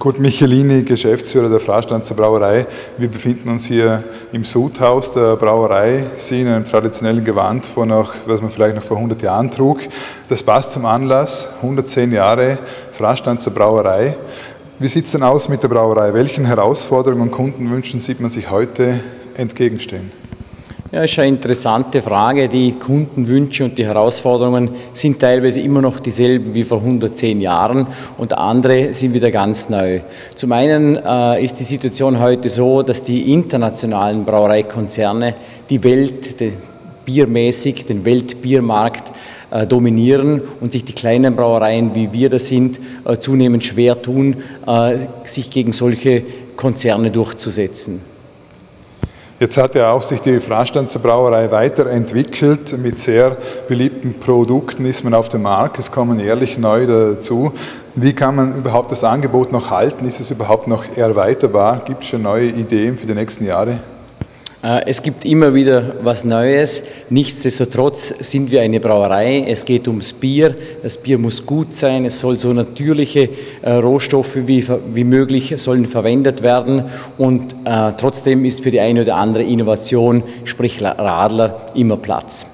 Kurt Michelini, Geschäftsführer der Frastanzer Brauerei. Wir befinden uns hier im Sudhaus der Brauerei, sie in einem traditionellen Gewand, was man vielleicht noch vor 100 Jahren trug. Das passt zum Anlass, 110 Jahre Frastanzer Brauerei. Wie sieht es denn aus mit der Brauerei? Welchen Herausforderungen und Kundenwünschen sieht man sich heute entgegenstehen? Ja, ist eine interessante Frage. Die Kundenwünsche und die Herausforderungen sind teilweise immer noch dieselben wie vor 110 Jahren und andere sind wieder ganz neu. Zum einen ist die Situation heute so, dass die internationalen Brauereikonzerne die Welt biermäßig, den Weltbiermarkt dominieren und sich die kleinen Brauereien, wie wir das sind, zunehmend schwer tun, sich gegen solche Konzerne durchzusetzen. Jetzt hat ja auch sich die Frastanzer Brauerei weiterentwickelt. Mit sehr beliebten Produkten ist man auf dem Markt. Es kommen jährlich neu dazu. Wie kann man überhaupt das Angebot noch halten? Ist es überhaupt noch erweiterbar? Gibt es schon neue Ideen für die nächsten Jahre? Es gibt immer wieder was Neues. Nichtsdestotrotz sind wir eine Brauerei. Es geht ums Bier. Das Bier muss gut sein. Es soll so natürliche Rohstoffe wie möglich sollen verwendet werden. Und trotzdem ist für die eine oder andere Innovation, sprich Radler, immer Platz.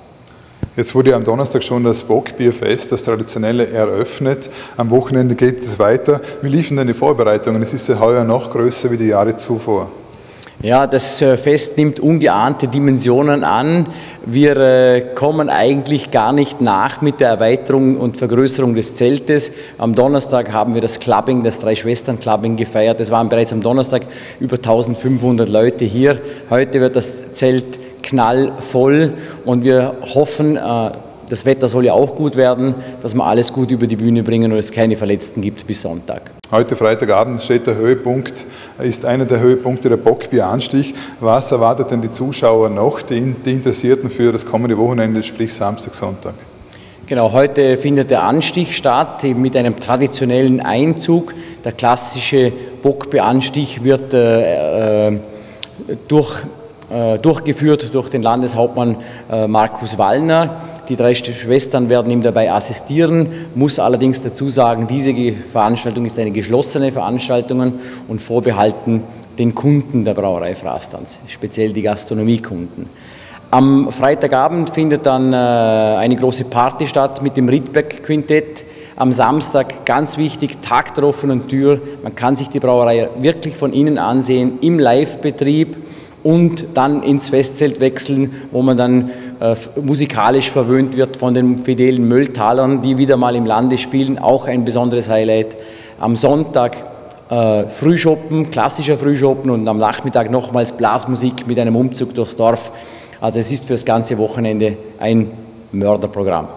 Jetzt wurde am Donnerstag schon das Bockbierfest, das traditionelle, eröffnet. Am Wochenende geht es weiter. Wie liefen denn die Vorbereitungen? Es ist ja heuer noch größer wie die Jahre zuvor. Ja, das Fest nimmt ungeahnte Dimensionen an. Wir kommen eigentlich gar nicht nach mit der Erweiterung und Vergrößerung des Zeltes. Am Donnerstag haben wir das Clubbing, das 3 Schwestern Clubbing gefeiert. Es waren bereits am Donnerstag über 1500 Leute hier. Heute wird das Zelt knallvoll und wir hoffen, das Wetter soll ja auch gut werden, dass wir alles gut über die Bühne bringen und es keine Verletzten gibt bis Sonntag. Heute Freitagabend steht der Höhepunkt, ist einer der Höhepunkte der Bockbieranstich. Was erwartet denn die Zuschauer noch, die Interessierten für das kommende Wochenende, sprich Samstag, Sonntag? Genau, heute findet der Anstich statt mit einem traditionellen Einzug. Der klassische Bockbieranstich wird durchgeführt durch den Landeshauptmann Markus Wallner. Die 3 Schwestern werden ihm dabei assistieren, muss allerdings dazu sagen, diese Veranstaltung ist eine geschlossene Veranstaltung und vorbehalten den Kunden der Brauerei Frastanz, speziell die Gastronomiekunden. Am Freitagabend findet dann eine große Party statt mit dem Riedberg-Quintett. Am Samstag, ganz wichtig, Tag der offenen Tür. Man kann sich die Brauerei wirklich von innen ansehen, im Live-Betrieb. Und dann ins Festzelt wechseln, wo man dann musikalisch verwöhnt wird von den fidelen Mölltalern, die wieder mal im Lande spielen, auch ein besonderes Highlight. Am Sonntag Frühschoppen, klassischer Frühschoppen und am Nachmittag nochmals Blasmusik mit einem Umzug durchs Dorf. Also es ist für das ganze Wochenende ein Mörderprogramm.